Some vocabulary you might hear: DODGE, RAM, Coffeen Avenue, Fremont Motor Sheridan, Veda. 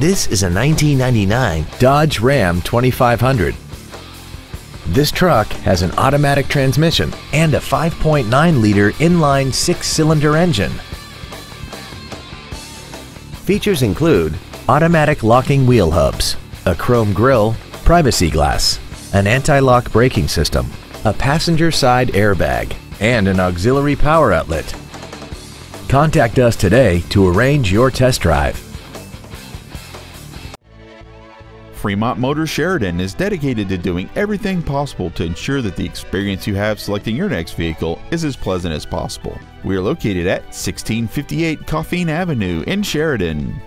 This is a 1999 Dodge Ram 2500. This truck has an automatic transmission and a 5.9-liter inline six-cylinder engine. Features include automatic locking wheel hubs, a chrome grille, privacy glass, an anti-lock braking system, a passenger side airbag, and an auxiliary power outlet. Contact us today to arrange your test drive. Fremont Motor Sheridan is dedicated to doing everything possible to ensure that the experience you have selecting your next vehicle is as pleasant as possible. We are located at 1658 Coffeen Avenue in Sheridan.